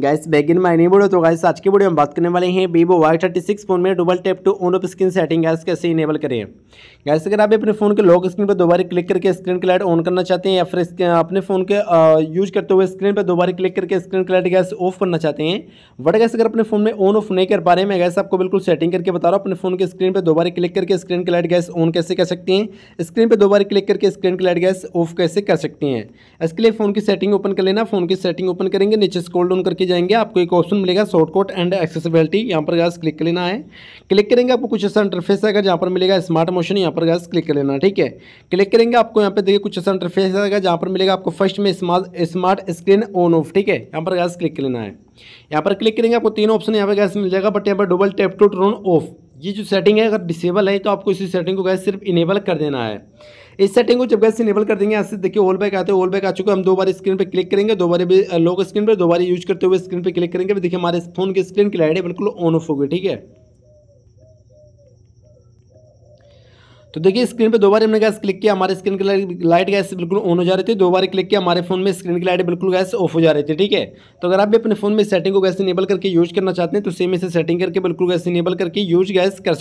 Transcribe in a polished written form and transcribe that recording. Guys back in my new video. तो guys आज की वीडियो हम बात करने वाले हैं वीवो Y36 फोन में double tap to on off screen setting guys कैसे इनेबल करें। गाइस अगर आप अपने फ़ोन के लॉक स्क्रीन पर दोबारा क्लिक करके स्क्रीन की लाइट ऑन करना चाहते हैं या फिर अपने फ़ोन के यूज करते हुए स्क्रीन पर दोबारा क्लिक करके स्क्रीन की लाइट गाइस ऑफ करना चाहते हैं, बट गाइस अगर अपने फ़ोन में ऑन ऑफ नहीं कर पा रहे हैं, मैं गाइस आपको बिल्कुल सेटिंग करके बता रहा हूँ। अपने फ़ोन के स्क्रीन पर दोबारा क्लिक करके स्क्रीन की लाइट गाइस ऑन कैसे कर सकते हैं, स्क्रीन पर दोबारा क्लिक करके स्क्रीन की लाइट गाइस ऑफ कैसे कर सकते हैं। इसके लिए फ़ोन की सेटिंग ओपन कर लेना। फ़ोन की सेटिंग ओपन करेंगे, नीचे स्क्रॉल डाउन करके जाएंगे, आपको एक ऑप्शन मिलेगा शॉर्टकट एंड एक्सेसिबिलिटी। यहाँ पर गाइस क्लिक कर लेना है। क्लिक करेंगे आपको कुछ ऐसा इंटरफेस आएगा जहाँ पर मिलेगा स्मार्ट मोशन, यहाँ पर गाइस क्लिक कर लेना। ठीक है, क्लिक करेंगे आपको यहाँ पे देखिए कुछ ऐसा इंटरफेस आएगा जहाँ पर मिलेगा आपको फर्स्ट में स्मार्ट स्क्रीन ऑन ऑफ। ठीक है, यहाँ पर गाइस क्लिक कर लेना है। यहाँ पर क्लिक करेंगे आपको तीन ऑप्शन यहाँ पर गाइस मिल जाएगा, बट यहाँ पर double tap to turn off ये जो सेटिंग है अगर डिसेबल है तो आपको इसी सेटिंग को गाइस सिर्फ इनेबल कर देना है। इस सेटिंग को जब गाइस इनेबल कर देंगे, यहाँ से देखिए ऑल बैक आते हैं। ऑल बैक आ चुका है, हम दो बार स्क्रीन पे क्लिक करेंगे, दो बार भी लॉक स्क्रीन पे, दो बार यूज करते हुए स्क्रीन पे क्लिक करेंगे। देखिए हमारे फोन की स्क्रीन की लाइट बिल्कुल ऑन ऑफ हो गई। ठीक है, तो देखिए स्क्रीन पे दो बार हमने गैस क्लिक किया, हमारे स्क्रीन की लाइट गैस बिल्कुल ऑन हो जा रही थी। दो बार क्लिक किया हमारे फोन में स्क्रीन की लाइट बिल्कुल गैस ऑफ हो जा रही थी। ठीक है, तो अगर आप भी अपने फोन में सेटिंग को गैस इनेबल करके यूज करना चाहते हैं तो सेम इसे सेटिंग करके बिल्कुल गैस इनेबल करके यूज गैस कर सकते हैं।